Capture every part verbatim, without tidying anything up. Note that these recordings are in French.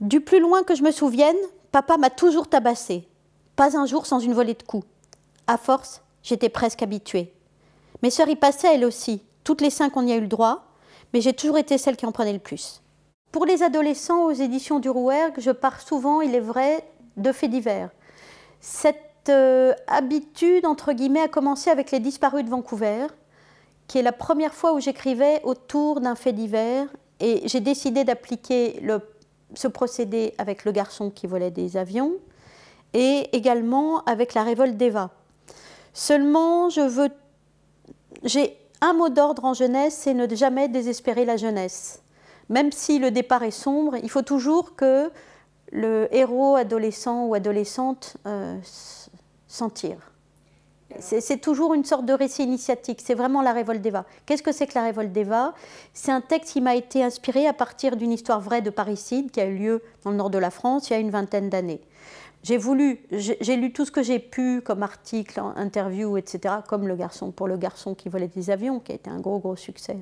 Du plus loin que je me souvienne, papa m'a toujours tabassée. Pas un jour sans une volée de coups. À force, j'étais presque habituée. Mes sœurs y passaient, elles aussi. Toutes les cinq, on y a eu le droit, mais j'ai toujours été celle qui en prenait le plus. Pour les adolescents, aux éditions du Rouergue, je pars souvent, il est vrai, de faits divers. Cette euh, habitude, entre guillemets, a commencé avec Les Disparus de Vancouver, qui est la première fois où j'écrivais autour d'un fait divers, et j'ai décidé d'appliquer le ce procédé avec Le garçon qui volait des avions et également avec La révolte d'Eva. Seulement, je veux... j'ai un mot d'ordre en jeunesse, c'est ne jamais désespérer la jeunesse. Même si le départ est sombre, il faut toujours que le héros adolescent ou adolescente euh, s'en tire. C'est toujours une sorte de récit initiatique, c'est vraiment La révolte d'Eva. Qu'est-ce que c'est que La révolte d'Eva? C'est un texte qui m'a été inspiré à partir d'une histoire vraie de parricide qui a eu lieu dans le nord de la France il y a une vingtaine d'années. J'ai voulu, j'ai lu tout ce que j'ai pu comme articles, interviews, et cetera, comme le garçon, pour le garçon qui volait des avions, qui a été un gros, gros succès.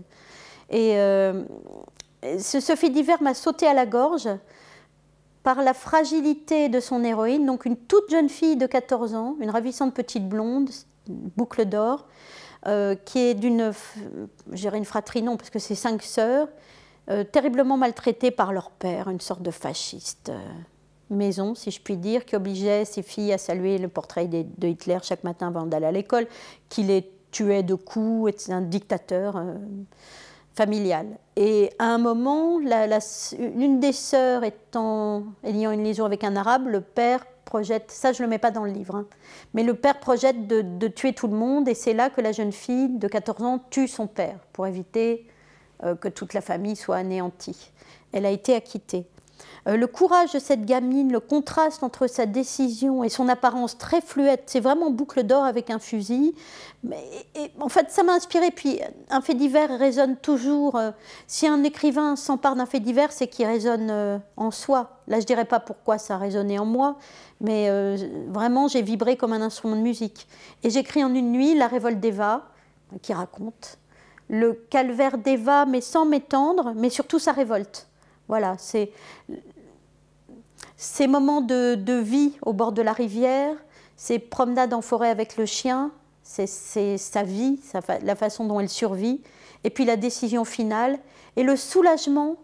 Et euh, ce, ce fait divers m'a sauté à la gorge par la fragilité de son héroïne, donc une toute jeune fille de quatorze ans, une ravissante petite blonde, boucle d'or, euh, qui est d'une, je dirais une fratrie, non, parce que c'est cinq sœurs, euh, terriblement maltraitées par leur père, une sorte de fasciste euh, maison, si je puis dire, qui obligeait ses filles à saluer le portrait de, de Hitler chaque matin avant d'aller à l'école, qui les tuait de coups, était un dictateur... Euh, familiale. Et à un moment, la, la, une des sœurs étant, ayant une liaison avec un arabe, le père projette, ça je ne le mets pas dans le livre, hein, mais le père projette de, de tuer tout le monde et c'est là que la jeune fille de quatorze ans tue son père pour éviter euh, que toute la famille soit anéantie. Elle a été acquittée. Euh, le courage de cette gamine, le contraste entre sa décision et son apparence très fluette, c'est vraiment boucle d'or avec un fusil. Mais, et, en fait, ça m'a inspirée. Puis un fait divers résonne toujours. Euh, si un écrivain s'empare d'un fait divers, c'est qu'il résonne euh, en soi. Là, je ne dirais pas pourquoi ça résonnait en moi, mais euh, vraiment, j'ai vibré comme un instrument de musique. Et j'écris en une nuit La révolte d'Eva, qui raconte le calvaire d'Eva, mais sans m'étendre, mais surtout sa révolte. Voilà, c'est ces moments de, de vie au bord de la rivière, ces promenades en forêt avec le chien, c'est sa vie, sa, la façon dont elle survit, et puis la décision finale, et le soulagement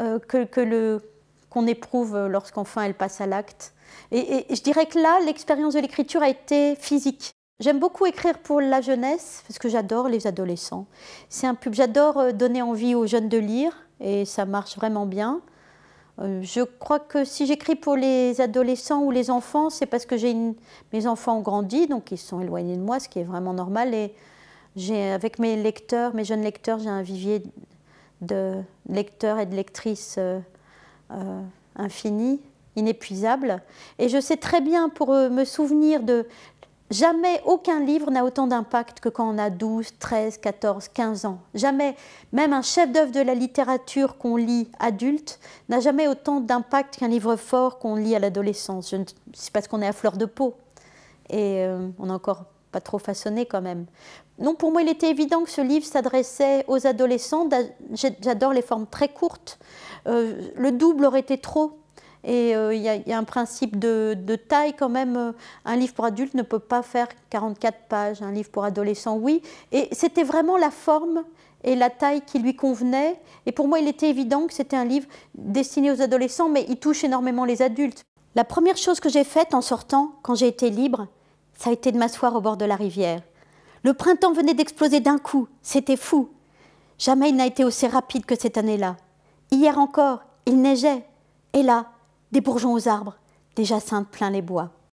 euh, que, que le, qu'on éprouve lorsqu'enfin elle passe à l'acte. Et, et je dirais que là, l'expérience de l'écriture a été physique. J'aime beaucoup écrire pour la jeunesse, parce que j'adore les adolescents. C'est un pub, j'adore donner envie aux jeunes de lire, et ça marche vraiment bien. Euh, je crois que si j'écris pour les adolescents ou les enfants, c'est parce que j'ai une... mes enfants ont grandi, donc ils sont éloignés de moi, ce qui est vraiment normal. Et j'ai, avec mes lecteurs, mes jeunes lecteurs, j'ai un vivier de lecteurs et de lectrices euh, euh, infini, inépuisable. Et je sais très bien, pour euh, me souvenir de... Jamais aucun livre n'a autant d'impact que quand on a douze, treize, quatorze, quinze ans. Jamais, même un chef-d'œuvre de la littérature qu'on lit adulte n'a jamais autant d'impact qu'un livre fort qu'on lit à l'adolescence. C'est parce qu'on est à fleur de peau et euh, on n'est encore pas trop façonné quand même. Non, pour moi, il était évident que ce livre s'adressait aux adolescents. J'adore les formes très courtes. Euh, le double aurait été trop. Et il euh, y, y a un principe de, de taille quand même. Un livre pour adulte ne peut pas faire quarante-quatre pages, un livre pour adolescent, oui. Et c'était vraiment la forme et la taille qui lui convenaient. Et pour moi, il était évident que c'était un livre destiné aux adolescents, mais il touche énormément les adultes. La première chose que j'ai faite en sortant, quand j'ai été libre, ça a été de m'asseoir au bord de la rivière. Le printemps venait d'exploser d'un coup, c'était fou. Jamais il n'a été aussi rapide que cette année-là. Hier encore, il neigeait, et là... des bourgeons aux arbres, des jacinthes plein les bois.